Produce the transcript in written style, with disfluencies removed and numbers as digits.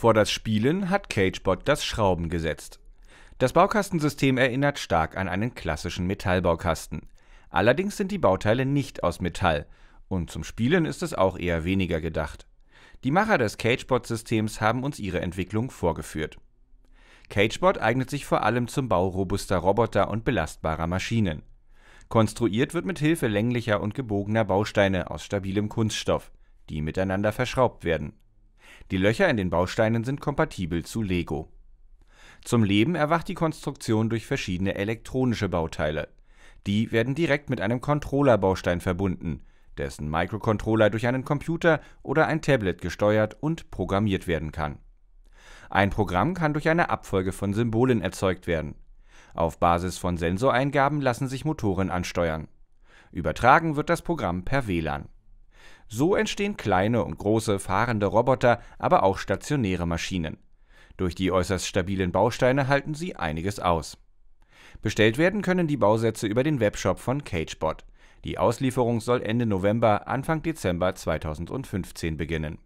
Vor das Spielen hat Cagebot das Schrauben gesetzt. Das Baukastensystem erinnert stark an einen klassischen Metallbaukasten. Allerdings sind die Bauteile nicht aus Metall und zum Spielen ist es auch eher weniger gedacht. Die Macher des Cagebot-Systems haben uns ihre Entwicklung vorgeführt. Cagebot eignet sich vor allem zum Bau robuster Roboter und belastbarer Maschinen. Konstruiert wird mit Hilfe länglicher und gebogener Bausteine aus stabilem Kunststoff, die miteinander verschraubt werden. Die Löcher in den Bausteinen sind kompatibel zu Lego. Zum Leben erwacht die Konstruktion durch verschiedene elektronische Bauteile. Die werden direkt mit einem Controller-Baustein verbunden, dessen Microcontroller durch einen Computer oder ein Tablet gesteuert und programmiert werden kann. Ein Programm kann durch eine Abfolge von Symbolen erzeugt werden. Auf Basis von Sensoreingaben lassen sich Motoren ansteuern. Übertragen wird das Programm per WLAN. So entstehen kleine und große fahrende Roboter, aber auch stationäre Maschinen. Durch die äußerst stabilen Bausteine halten sie einiges aus. Bestellt werden können die Bausätze über den Webshop von Cagebot. Die Auslieferung soll Ende November, Anfang Dezember 2015 beginnen.